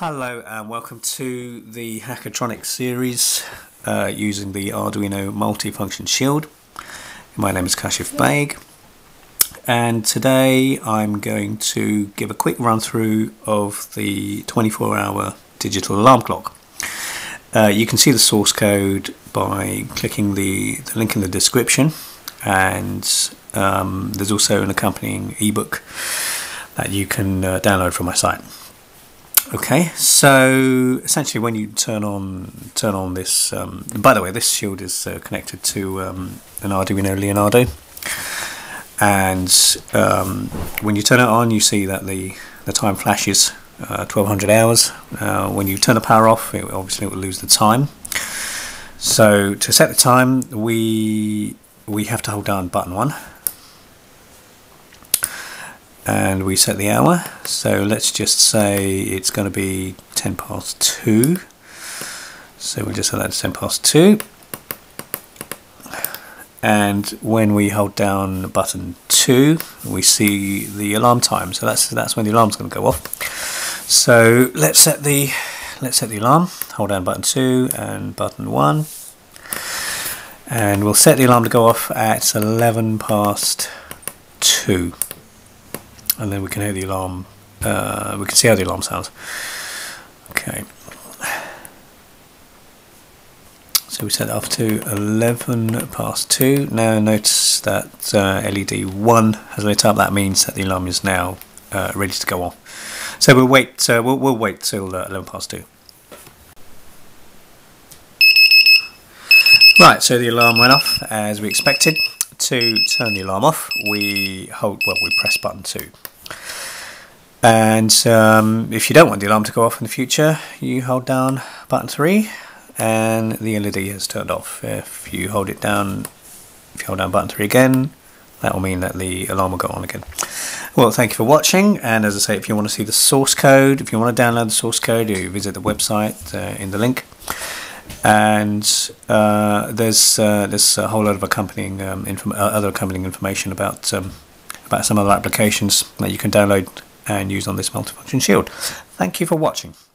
Hello and welcome to the Hackatronics series using the Arduino Multifunction Shield. My name is Kashif Baig and today I'm going to give a quick run through of the 24-hour digital alarm clock. You can see the source code by clicking the link in the description, and there's also an accompanying ebook that you can download from my site. Okay, so essentially when you turn on this, by the way, this shield is connected to an Arduino Leonardo, and when you turn it on you see that the time flashes 1200 hours. When you turn the power off, it obviously will lose the time. So to set the time we have to hold down button 1 and we set the hour, so let's just say it's going to be 2:10, so we'll just set that to 2:10. And when we hold down button 2 we see the alarm time, so that's when the alarm's going to go off. So let's set the alarm, hold down button 2 and button 1, and we'll set the alarm to go off at 2:11, and then we can hear the alarm, we can see how the alarm sounds. Okay, so we set it off to 2:11. Now notice that LED 1 has lit up. That means that the alarm is now ready to go off. So we'll wait till 2:11. Right, so the alarm went off as we expected. To turn the alarm off, we press button 2. And if you don't want the alarm to go off in the future, you hold down button 3 and the LED has turned off. If you hold down button 3 again, that will mean that the alarm will go on again. Well, thank you for watching, and as I say, if you want to see the source code, if you want to download the source code, you visit the website in the link. And there's a whole lot of accompanying information about some other applications that you can download and use on this multifunction shield. Thank you for watching.